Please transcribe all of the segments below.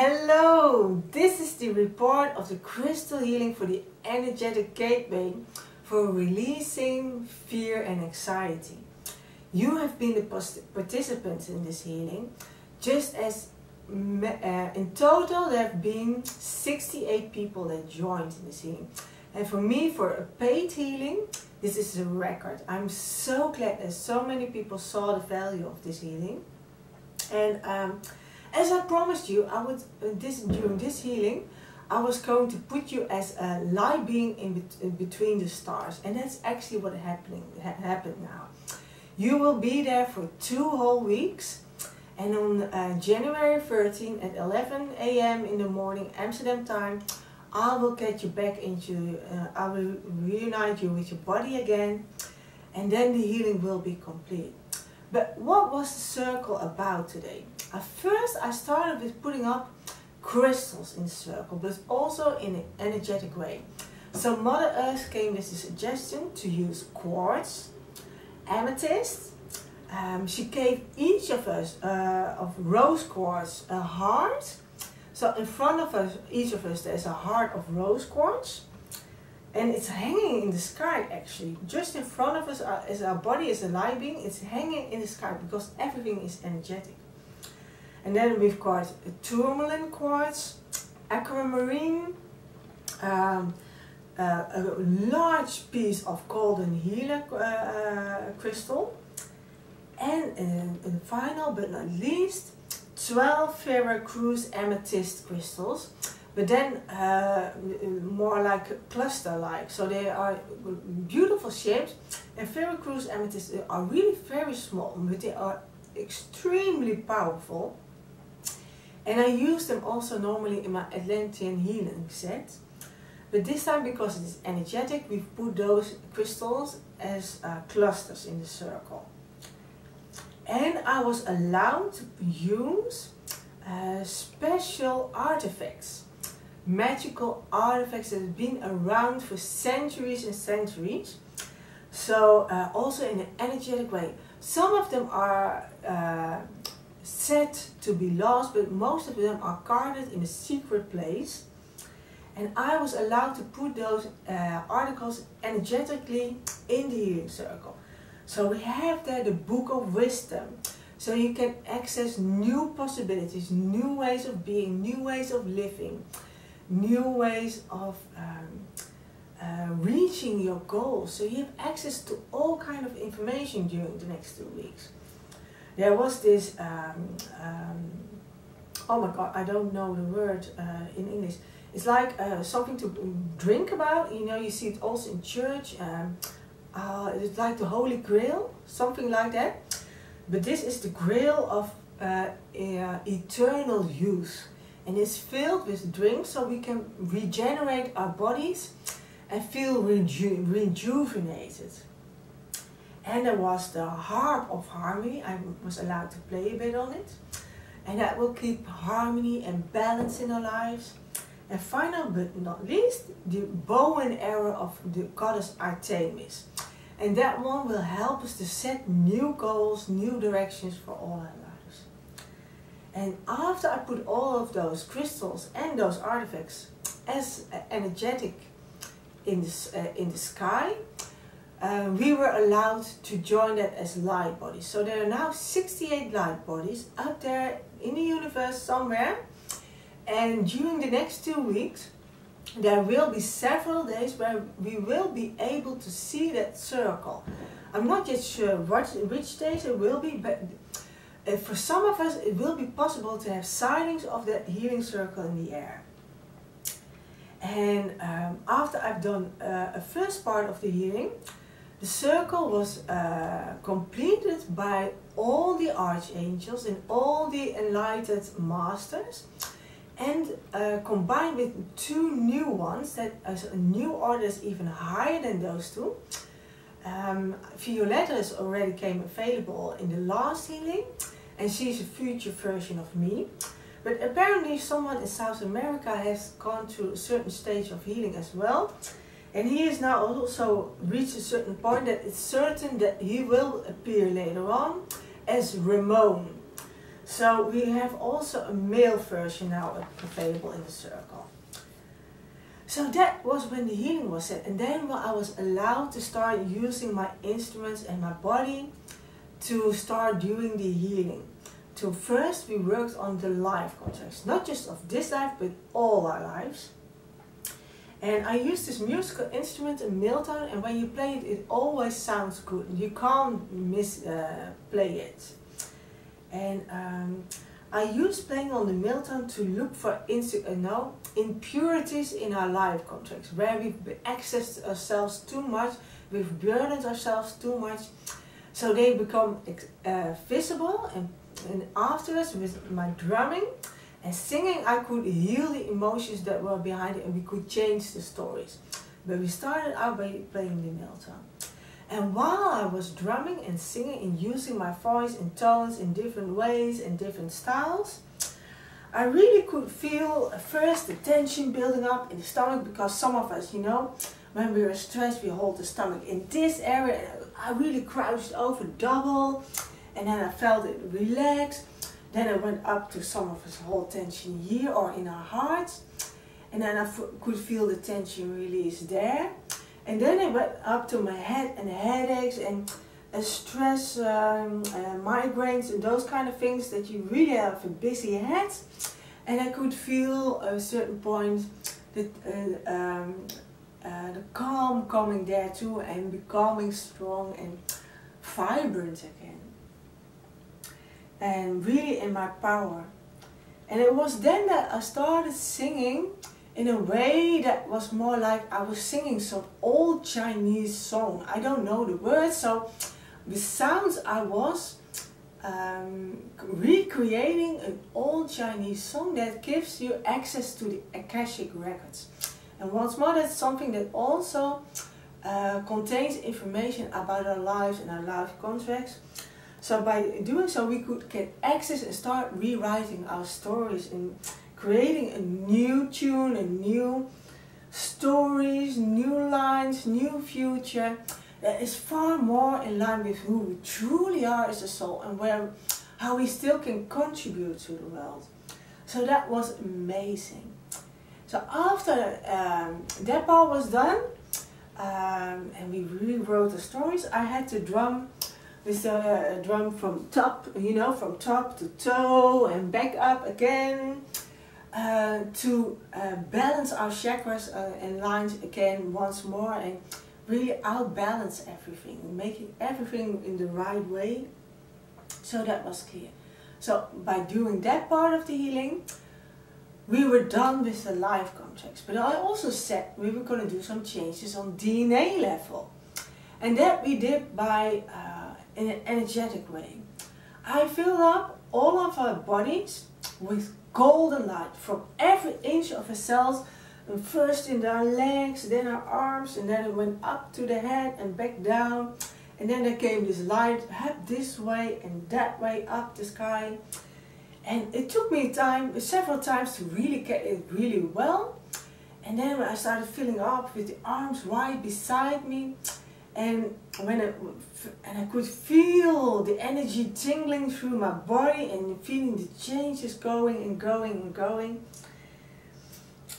Hello, this is the report of the Crystal Healing for the Energetic Gateway for releasing fear and anxiety. You have been the participants in this healing, just as in total there have been 68 people that joined in this healing. And for me, for a paid healing, this is a record. I'm so glad that so many people saw the value of this healing. And as I promised you, I would during this healing, I was going to put you as a light being in between the stars, and that's actually what happened now. You will be there for 2 whole weeks, and on January 13 at 11 a.m. in the morning Amsterdam time, I will get you back into. I will reunite you with your body again, and then the healing will be complete. But what was the circle about today? At first I started with putting up crystals in the circle, but also in an energetic way. So Mother Earth came with the suggestion to use quartz, amethyst. She gave each of us, of rose quartz, a heart. So in front of us, each of us, there's a heart of rose quartz. And it's hanging in the sky, actually. Just in front of us, as our body is a light being, it's hanging in the sky because everything is energetic. And then we've got tourmaline quartz, aquamarine, a large piece of golden healer crystal, and in final but not least, 12 ferrocruz amethyst crystals. But then more like cluster-like, so they are beautiful shapes. And ferrocruz amethysts are really very small, but they are extremely powerful. And I use them also normally in my Atlantean healing set. But this time, because it is energetic, we've put those crystals as clusters in the circle. And I was allowed to use special artifacts. Magical artifacts that have been around for centuries and centuries. So also in an energetic way. Some of them are said to be lost, but most of them are guarded in a secret place. And I was allowed to put those articles energetically in the healing circle. So we have there the Book of Wisdom. So you can access new possibilities, new ways of being, new ways of living. New ways of reaching your goals. So you have access to all kind of information during the next 2 weeks. There was this, oh my god, I don't know the word in English. It's like something to drink about, you know, you see it also in church. It's like the Holy Grail, something like that. But this is the Grail of eternal youth. And it's filled with drinks so we can regenerate our bodies and feel rejuvenated. And there was the harp of harmony. I was allowed to play a bit on it. And that will keep harmony and balance in our lives. And final but not least, the bow and arrow of the goddess Artemis. And that one will help us to set new goals, new directions for all our lives. And after I put all of those crystals and those artifacts as energetic in the sky, we were allowed to join that as light bodies. So there are now 68 light bodies out there in the universe somewhere. And during the next 2 weeks, there will be several days where we will be able to see that circle. I'm not yet sure which days it will be, but for some of us, it will be possible to have sightings of that healing circle in the air. And after I've done a first part of the healing, the circle was completed by all the archangels and all the enlightened masters, and combined with 2 new ones, that is a new order that's even higher than those 2. Violetta's already came available in the last healing. And she's a future version of me. But apparently someone in South America has gone through a certain stage of healing as well. And he has now also reached a certain point that it's certain that he will appear later on as Ramon. So we have also a male version now available in the circle. So that was when the healing was set, and then when I was allowed to start using my instruments and my body to start doing the healing. So first we worked on the life contracts, not just of this life but all our lives. And I use this musical instrument in Milton, and when you play it, it always sounds good. You can't play it. And I use playing on the Milton to look for impurities in our life contracts, where we've accessed ourselves too much, we've burdened ourselves too much, so they become visible. And afterwards, with my drumming and singing, I could heal the emotions that were behind it, and we could change the stories. But we started out by playing the Milton. And while I was drumming and singing and using my voice and tones in different ways and different styles, I really could feel first the tension building up in the stomach, because some of us, you know, when we are stressed, we hold the stomach in this area. I really crouched over double, and then I felt it relax. Then I went up to some of us whole tension here or in our hearts, and then I could feel the tension release there. And then I went up to my head and headaches and stress, migraines and those kind of things that you really have a busy head. And I could feel at a certain point that, the calm coming there too, and becoming strong and vibrant again. And really in my power. And it was then that I started singing in a way that was more like I was singing some old Chinese song. I don't know the words, so the sounds I was recreating an old Chinese song that gives you access to the Akashic records. And once more, that's something that also contains information about our lives and our life contracts. So by doing so, we could get access and start rewriting our stories and creating a new tune, a new stories, new lines, new future that is far more in line with who we truly are as a soul, and where how we still can contribute to the world. So that was amazing. So after that part was done, and we rewrote the stories, I had to drum. With a drum from top, you know, from top to toe and back up again, to balance our chakras and lines again once more, and really outbalance everything, making everything in the right way. So that was clear. So by doing that part of the healing, we were done with the life contracts. But I also said we were going to do some changes on DNA level, and that we did by in an energetic way. I filled up all of our bodies with golden light from every inch of our cells, and first in our legs, then our arms, and then it went up to the head and back down, and then there came this light up this way and that way up the sky. And it took me time, several times, to really get it really well. And then I started filling up with the arms right beside me. And I could feel the energy tingling through my body and feeling the changes going and going and going.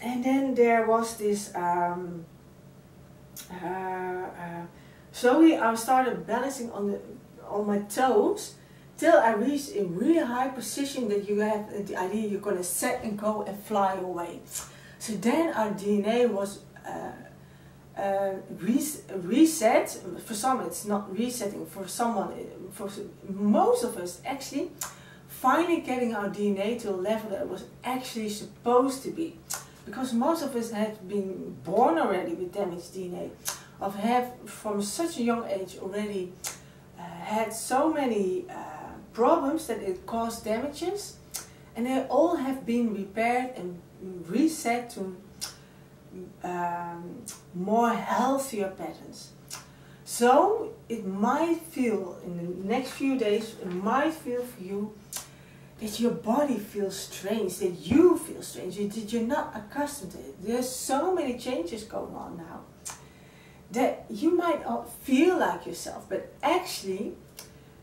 And then there was this, slowly I started balancing on my toes till I reached a really high position that you have the idea you're going to set and go and fly away. So then our DNA was reset. For some it's not resetting, for someone, for most of us actually, finally getting our DNA to a level that it was actually supposed to be, because most of us have been born already with damaged DNA, or have from such a young age already had so many problems that it caused damages, and they all have been repaired and reset to more healthier patterns. So it might feel in the next few days, it might feel for you that your body feels strange, that you feel strange, that you're not accustomed to it. There's so many changes going on now that you might not feel like yourself, but actually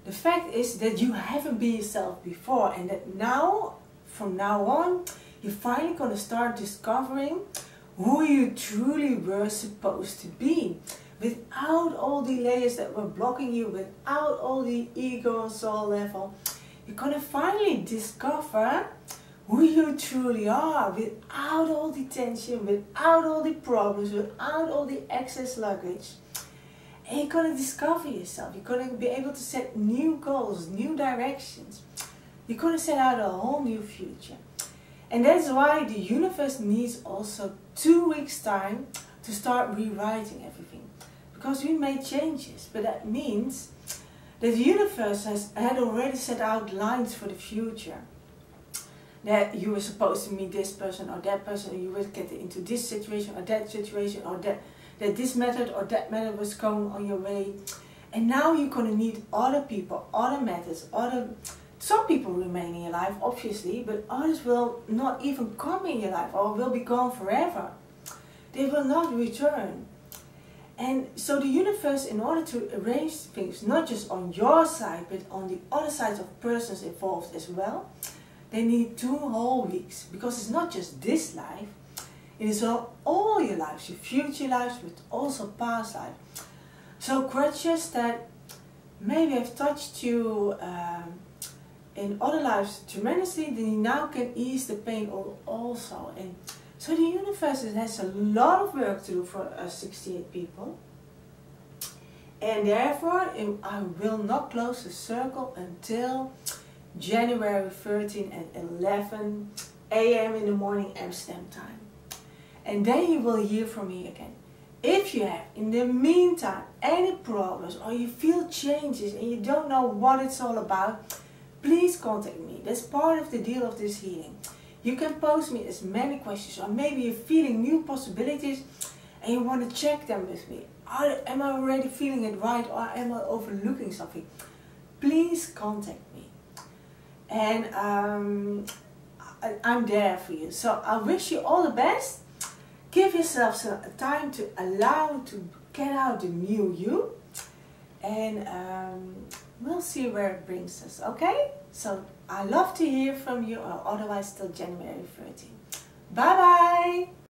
The fact is that you haven't been yourself before, and that now, from now on, you're finally going to start discovering who you truly were supposed to be. Without all the layers that were blocking you, without all the ego and soul level, you're going to finally discover who you truly are, without all the tension, without all the problems, without all the excess luggage. And you're going to discover yourself. You're going to be able to set new goals, new directions. You're going to set out a whole new future. And that's why the universe needs also 2 weeks time to start rewriting everything. Because we made changes, but that means that the universe had already set out lines for the future. That you were supposed to meet this person or that person, and you would get into this situation, or that this method or that method was going on your way. And now you're going to need other people, other methods, some people remain in your life, obviously, but others will not even come in your life or will be gone forever. They will not return. And so the universe, in order to arrange things, not just on your side, but on the other sides of persons involved as well, they need 2 whole weeks, because it's not just this life, it is all your lives, your future lives, but also past life. So grudges that maybe have touched you in other lives tremendously, they now can ease the pain also. And so the universe has a lot of work to do for us 68 people. And therefore, I will not close the circle until January 13 at 11 AM in the morning Amsterdam time. And then you will hear from me again. If you have, in the meantime, any problems or you feel changes and you don't know what it's all about, please contact me. That's part of the deal of this healing. You can post me as many questions, or maybe you're feeling new possibilities and you want to check them with me. Am I already feeling it right, or am I overlooking something? Please contact me. And I'm there for you. So I wish you all the best. Give yourself some time to allow to get out the new you, and we'll see where it brings us, okay? So I love to hear from you, or otherwise till January 13. Bye bye!